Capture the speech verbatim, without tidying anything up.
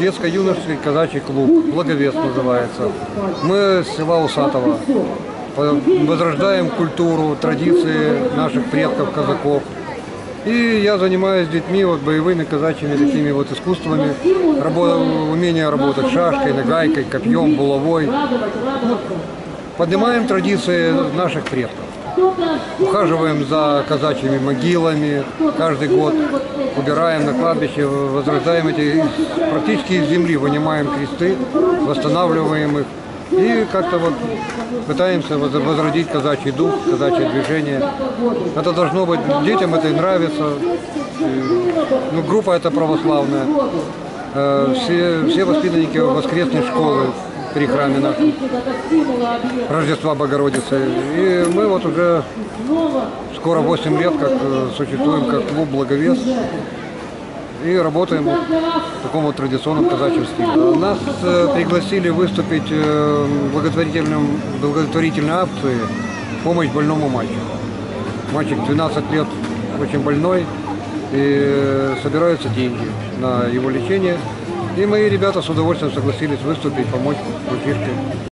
детско-юношеский казачий клуб, Благовест называется. Мы с села Усатова. Возрождаем культуру, традиции наших предков, казаков. И я занимаюсь с детьми вот, боевыми казачьими такими вот искусствами, Рабо... умение работать шашкой, нагайкой, копьем, булавой. Вот. Поднимаем традиции наших предков. Ухаживаем за казачьими могилами каждый год, убираем на кладбище, возрождаем эти практически из земли, вынимаем кресты, восстанавливаем их. И как-то вот пытаемся возродить казачий дух, казачье движение. Это должно быть, детям это и нравится. Ну, группа эта православная. Все, все воспитанники воскресной школы при храме нашем Рождества Богородицы. И мы вот уже скоро восемь лет как существуем как клуб «Благовест». И работаем в таком вот традиционном казачьем стиле. Нас пригласили выступить в благотворительной акции «Помощь больному мальчику». Мальчик двенадцать лет, очень больной, и собираются деньги на его лечение. И мои ребята с удовольствием согласились выступить, помочь мальчишке.